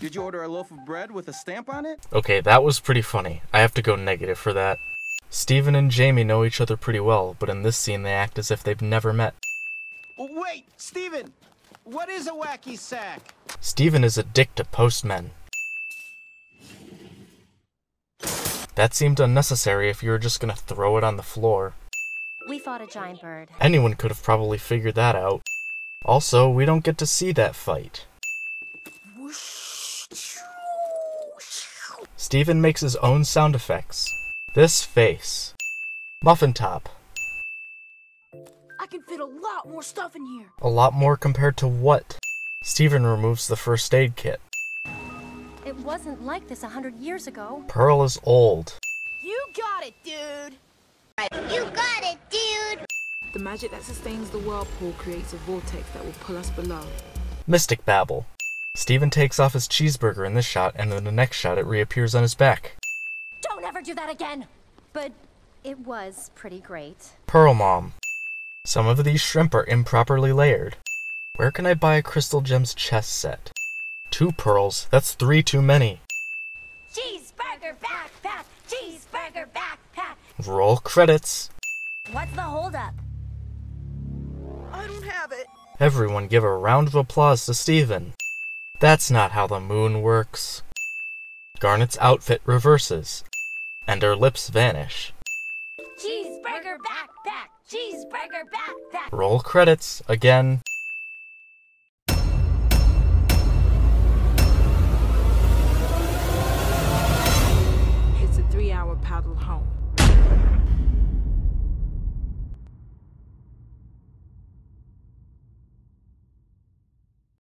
Did you order a loaf of bread with a stamp on it? Okay, that was pretty funny. I have to go negative for that. Steven and Jamie know each other pretty well, but in this scene they act as if they've never met. Wait, Steven! What is a wacky sack? Steven is a dick to postmen. That seemed unnecessary if you were just gonna throw it on the floor. We fought a giant bird. Anyone could have probably figured that out. Also, we don't get to see that fight. Steven makes his own sound effects. This face. Muffin top. I can fit a lot more stuff in here. A lot more compared to what? Steven removes the first aid kit. It wasn't like this 100 years ago. Pearl is old. You got it, dude. You got it, dude. The magic that sustains the whirlpool creates a vortex that will pull us below. Mystic babble. Steven takes off his cheeseburger in this shot, and in the next shot it reappears on his back. Don't ever do that again! But it was pretty great. Pearl Mom. Some of these shrimp are improperly layered. Where can I buy a Crystal Gems chess set? 2 pearls? That's 3 too many. Cheeseburger backpack! Cheeseburger backpack! Roll credits. What's the holdup? I don't have it. Everyone give a round of applause to Steven. That's not how the moon works. Garnet's outfit reverses, and her lips vanish. Cheeseburger backpack! Cheeseburger backpack! Roll credits again. It's a 3-hour paddle home.